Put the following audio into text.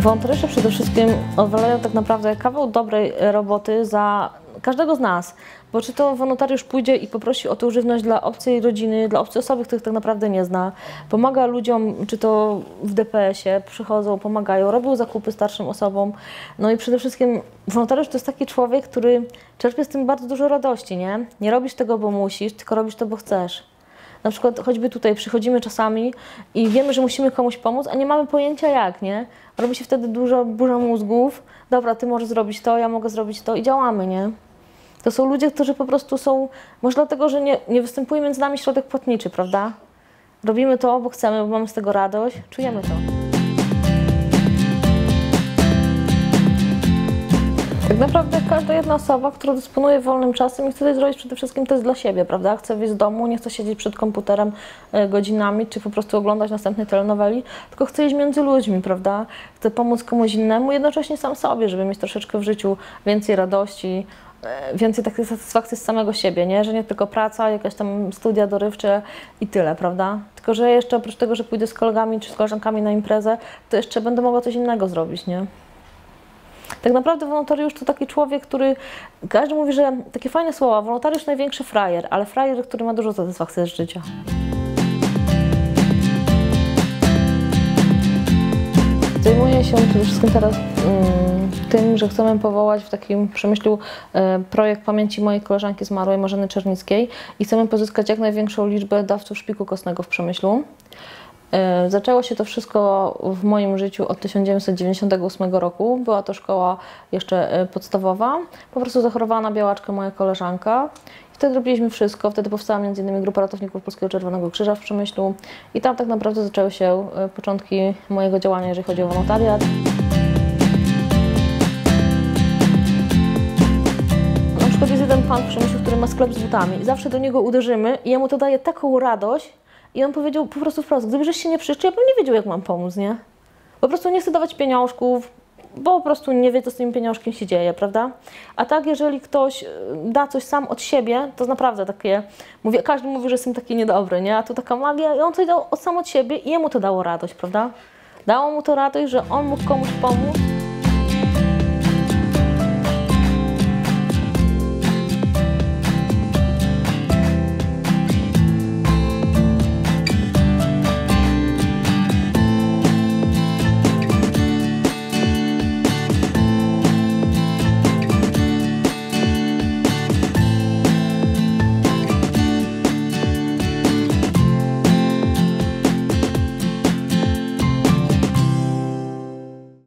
Wolontariusze przede wszystkim odwalają tak naprawdę kawał dobrej roboty za każdego z nas, bo czy to wolontariusz pójdzie i poprosi o tę żywność dla obcej rodziny, dla obcej osoby, których tak naprawdę nie zna, pomaga ludziom, czy to w DPS-ie, przychodzą, pomagają, robią zakupy starszym osobom. No i przede wszystkim wolontariusz to jest taki człowiek, który czerpie z tym bardzo dużo radości, nie? Nie robisz tego, bo musisz, tylko robisz to, bo chcesz. Na przykład choćby tutaj przychodzimy czasami i wiemy, że musimy komuś pomóc, a nie mamy pojęcia jak, nie? Robi się wtedy dużo burza mózgów. Dobra, ty możesz zrobić to, ja mogę zrobić to i działamy, nie? To są ludzie, którzy po prostu są, może dlatego, że nie występuje między nami środek płatniczy, prawda? Robimy to, bo chcemy, bo mamy z tego radość, czujemy to. Tak naprawdę każda jedna osoba, która dysponuje wolnym czasem i chce coś zrobić przede wszystkim to jest dla siebie, prawda? Chce wyjść z domu, nie chce siedzieć przed komputerem godzinami, czy po prostu oglądać następnej telenoweli, tylko chce iść między ludźmi, prawda? Chce pomóc komuś innemu, jednocześnie sam sobie, żeby mieć troszeczkę w życiu więcej radości, więcej takiej satysfakcji z samego siebie, nie? Że nie tylko praca, jakieś tam studia dorywcze i tyle, prawda? Tylko, że jeszcze oprócz tego, że pójdę z kolegami czy z koleżankami na imprezę, to jeszcze będę mogła coś innego zrobić, nie? Tak naprawdę wolontariusz to taki człowiek, który, każdy mówi, że takie fajne słowa, wolontariusz największy frajer, ale frajer, który ma dużo satysfakcji z życia. Zajmuję się przede wszystkim teraz tym, że chcemy powołać w takim Przemyślu projekt pamięci mojej koleżanki zmarłej Marzeny Czernickiej i chcemy pozyskać jak największą liczbę dawców szpiku kostnego w Przemyślu. Zaczęło się to wszystko w moim życiu od 1998 roku. Była to szkoła jeszcze podstawowa. Po prostu zachorowała na białaczkę moja koleżanka. Wtedy robiliśmy wszystko. Wtedy powstała m.in. Grupa Ratowników Polskiego Czerwonego Krzyża w Przemyślu. I tam tak naprawdę zaczęły się początki mojego działania, jeżeli chodzi o wolontariat. Na przykład jest jeden pan w Przemyślu, który ma sklep z butami. Zawsze do niego uderzymy i jemu to daje taką radość, i on powiedział po prostu wprost, gdybyś się nie przyszedł, ja bym nie wiedział, jak mam pomóc, nie? Po prostu nie chcę dawać pieniążków, bo po prostu nie wie, co z tym pieniążkiem się dzieje, prawda? A tak, jeżeli ktoś da coś sam od siebie, to naprawdę takie, mówię, każdy mówi, że jestem taki niedobry, nie? A tu taka magia i on coś dał sam od siebie i jemu to dało radość, prawda? Dało mu to radość, że on mógł komuś pomóc.